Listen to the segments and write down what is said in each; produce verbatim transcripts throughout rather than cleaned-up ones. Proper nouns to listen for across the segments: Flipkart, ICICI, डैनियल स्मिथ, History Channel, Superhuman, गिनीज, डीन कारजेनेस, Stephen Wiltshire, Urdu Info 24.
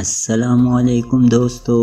अस्सलामुअलैकुम दोस्तों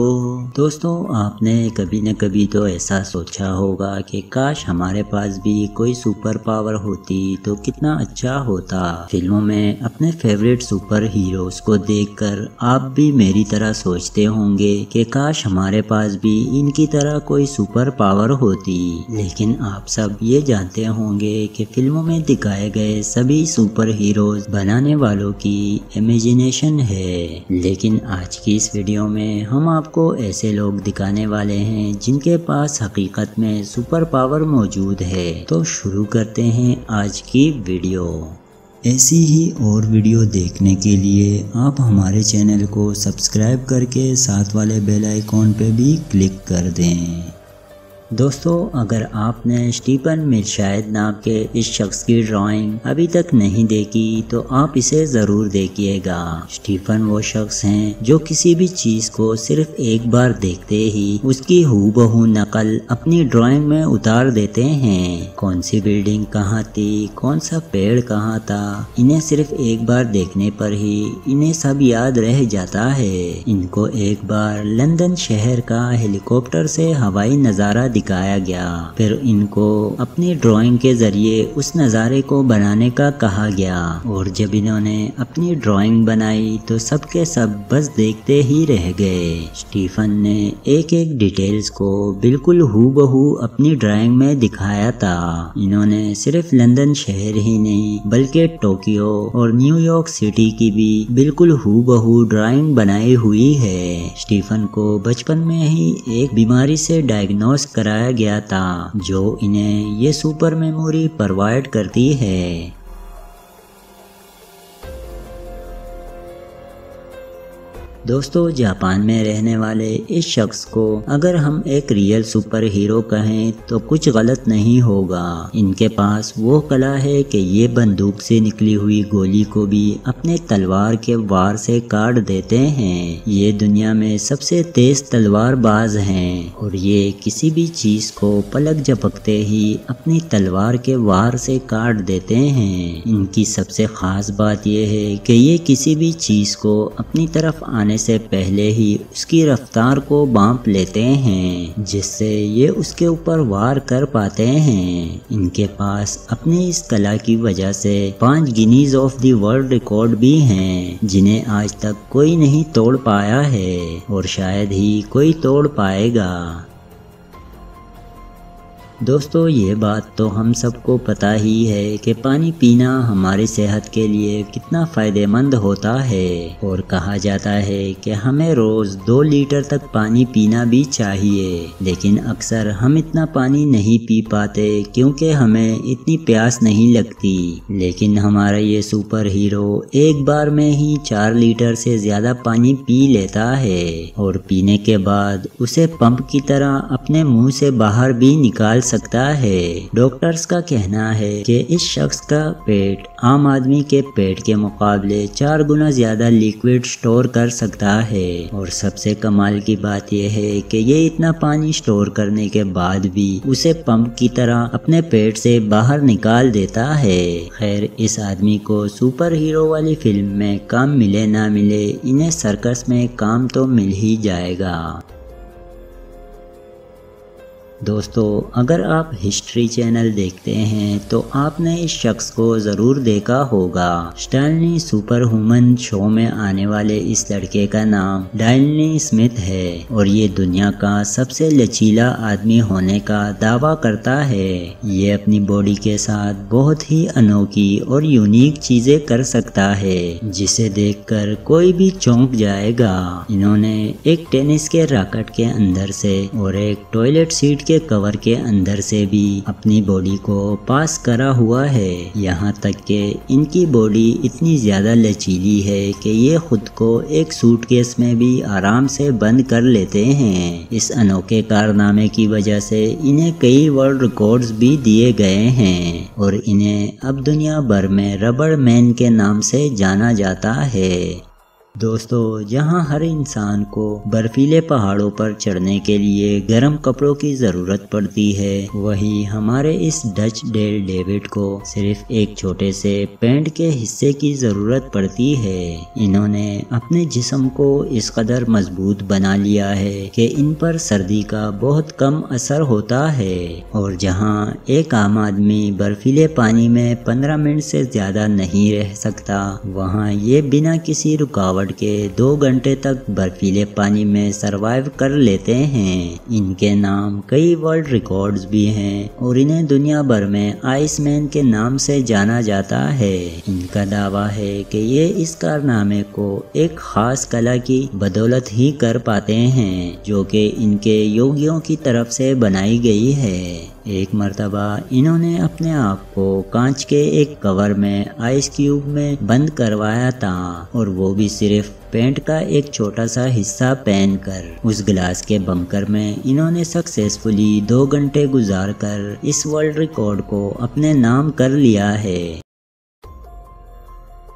दोस्तों आपने कभी न कभी तो ऐसा सोचा होगा कि काश हमारे पास भी कोई सुपर पावर होती तो कितना अच्छा होता। फिल्मों में अपने फेवरेट सुपर हीरोज को देखकर आप भी मेरी तरह सोचते होंगे कि काश हमारे पास भी इनकी तरह कोई सुपर पावर होती। लेकिन आप सब ये जानते होंगे कि फिल्मों में दिखाए गए सभी सुपर हीरोज बनाने वालों की इमेजिनेशन है। लेकिन आज की इस वीडियो में हम आपको ऐसे लोग दिखाने वाले हैं जिनके पास हकीकत में सुपर पावर मौजूद है। तो शुरू करते हैं आज की वीडियो। ऐसी ही और वीडियो देखने के लिए आप हमारे चैनल को सब्सक्राइब करके साथ वाले बेल आइकॉन पे भी क्लिक कर दें। दोस्तों अगर आपने स्टीफन विल्शायर नाम के इस शख्स की ड्राइंग अभी तक नहीं देखी तो आप इसे ज़रूर देखिएगा। स्टीफन वो शख्स हैं जो किसी भी चीज़ को सिर्फ एक बार देखते ही उसकी हूबहू नकल अपनी ड्राइंग में उतार देते हैं। कौन सी बिल्डिंग कहाँ थी, कौन सा पेड़ कहाँ था, इन्हें सिर्फ एक बार देखने पर ही इन्हें सब याद रह जाता है। इनको एक बार लंदन शहर का हेलीकॉप्टर से हवाई नज़ारा दिखाया गया, फिर इनको अपनी ड्राइंग के जरिए उस नज़ारे को बनाने का कहा गया। और जब इन्होंने अपनी ड्राइंग बनाई तो सबके सब बस देखते ही रह गए। स्टीफन ने एक एक डिटेल्स को बिल्कुल हूबहू अपनी ड्राइंग में दिखाया था। इन्होंने सिर्फ लंदन शहर ही नहीं बल्कि टोक्यो और न्यूयॉर्क सिटी की भी बिल्कुल हूबहू ड्राइंग बनाई हुई है। स्टीफन को बचपन में ही एक बीमारी से डायग्नोज कराया गया था जो इन्हें ये सुपर मेमोरी प्रोवाइड करती है। दोस्तों जापान में रहने वाले इस शख्स को अगर हम एक रियल सुपर हीरो कहें तो कुछ गलत नहीं होगा। इनके पास वो कला है कि ये बंदूक से निकली हुई गोली को भी अपने तलवार के वार से काट देते हैं। ये दुनिया में सबसे तेज तलवारबाज हैं और ये किसी भी चीज़ को पलक झपकते ही अपनी तलवार के वार से काट देते हैं। इनकी सबसे ख़ास बात यह है कि ये किसी भी चीज़ को अपनी तरफ आने से पहले ही उसकी रफ्तार को बांप लेते हैं जिससे ये उसके ऊपर वार कर पाते हैं। इनके पास अपनी इस कला की वजह से पांच गिनीज of the world record भी हैं जिन्हें आज तक कोई नहीं तोड़ पाया है और शायद ही कोई तोड़ पाएगा। दोस्तों ये बात तो हम सबको पता ही है कि पानी पीना हमारी सेहत के लिए कितना फ़ायदेमंद होता है और कहा जाता है कि हमें रोज़ दो लीटर तक पानी पीना भी चाहिए। लेकिन अक्सर हम इतना पानी नहीं पी पाते क्योंकि हमें इतनी प्यास नहीं लगती। लेकिन हमारा ये सुपर हीरो एक बार में ही चार लीटर से ज़्यादा पानी पी लेता है और पीने के बाद उसे पंप की तरह अपने मुँह से बाहर भी निकाल सकता है। डॉक्टर्स का कहना है कि इस शख्स का पेट आम आदमी के पेट के मुकाबले चार गुना ज्यादा लिक्विड स्टोर कर सकता है। और सबसे कमाल की बात यह है कि ये इतना पानी स्टोर करने के बाद भी उसे पंप की तरह अपने पेट से बाहर निकाल देता है। खैर इस आदमी को सुपर हीरो वाली फिल्म में काम मिले ना मिले, इन्हें सर्कस में काम तो मिल ही जाएगा। दोस्तों अगर आप हिस्ट्री चैनल देखते हैं तो आपने इस शख्स को ज़रूर देखा होगा। स्टाइलनी सुपर ह्यूमन शो में आने वाले इस लड़के का नाम डैनियल स्मिथ है और ये दुनिया का सबसे लचीला आदमी होने का दावा करता है। ये अपनी बॉडी के साथ बहुत ही अनोखी और यूनिक चीज़ें कर सकता है जिसे देखकर कोई भी चौंक जाएगा। इन्होंने एक टेनिस के रैकेट के अंदर से और एक टॉयलेट सीट के कवर के अंदर से भी अपनी बॉडी को पास करा हुआ है। यहाँ तक कि इनकी बॉडी इतनी ज़्यादा लचीली है कि ये खुद को एक सूटकेस में भी आराम से बंद कर लेते हैं। इस अनोखे कारनामे की वजह से इन्हें कई वर्ल्ड रिकॉर्ड्स भी दिए गए हैं और इन्हें अब दुनिया भर में रबर मैन के नाम से जाना जाता है। दोस्तों, यहाँ हर इंसान को बर्फीले पहाड़ों पर चढ़ने के लिए गर्म कपड़ों की ज़रूरत पड़ती है, वहीं हमारे इस डच डेल डेविड को सिर्फ एक छोटे से पैंट के हिस्से की ज़रूरत पड़ती है। इन्होंने अपने जिस्म को इस कदर मजबूत बना लिया है कि इन पर सर्दी का बहुत कम असर होता है। और जहाँ एक आम आदमी बर्फीले पानी में पंद्रह मिनट से ज़्यादा नहीं रह सकता, वहाँ ये बिना किसी रुकावट के दो घंटे तक बर्फीले पानी में सरवाइव कर लेते हैं। इनके नाम कई वर्ल्ड रिकॉर्ड्स भी हैं और इन्हें दुनिया भर में आइसमैन के नाम से जाना जाता है। इनका दावा है कि ये इस कारनामे को एक खास कला की बदौलत ही कर पाते हैं जो कि इनके योगियों की तरफ से बनाई गई है। एक मर्तबा इन्होंने अपने आप को कांच के एक कवर में आइस क्यूब में बंद करवाया था, और वो भी सिर्फ पेंट का एक छोटा सा हिस्सा पहनकर। उस गिलास के बंकर में इन्होंने सक्सेसफुली दो घंटे गुजार कर इस वर्ल्ड रिकॉर्ड को अपने नाम कर लिया है।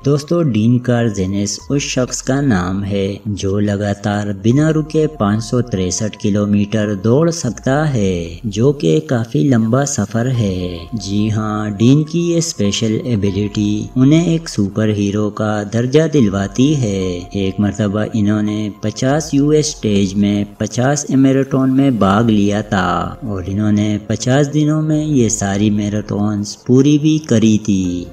दोस्तों, डीन कारजेनेस उस शख्स का नाम है जो लगातार बिना रुके पाँच सौ तिरसठ किलोमीटर दौड़ सकता है, जो कि काफ़ी लंबा सफ़र है। जी हाँ, डीन की ये स्पेशल एबिलिटी उन्हें एक सुपर हीरो का दर्जा दिलवाती है। एक मरतबा इन्होंने पचास यूएस स्टेज में पचास मैराथन में भाग लिया था, और इन्होंने पचास दिनों में ये सारी मैराथन्स पूरी भी करी थी।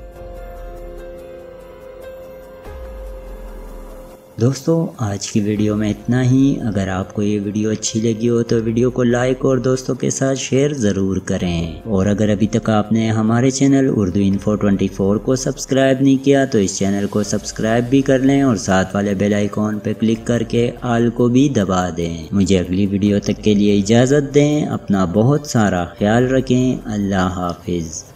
दोस्तों, आज की वीडियो में इतना ही। अगर आपको ये वीडियो अच्छी लगी हो तो वीडियो को लाइक और दोस्तों के साथ शेयर ज़रूर करें, और अगर अभी तक आपने हमारे चैनल उर्दू इन्फो चौबीस को सब्सक्राइब नहीं किया तो इस चैनल को सब्सक्राइब भी कर लें और साथ वाले बेल आइकॉन पर क्लिक करके आल को भी दबा दें। मुझे अगली वीडियो तक के लिए इजाज़त दें। अपना बहुत सारा ख्याल रखें। अल्लाह हाफिज़।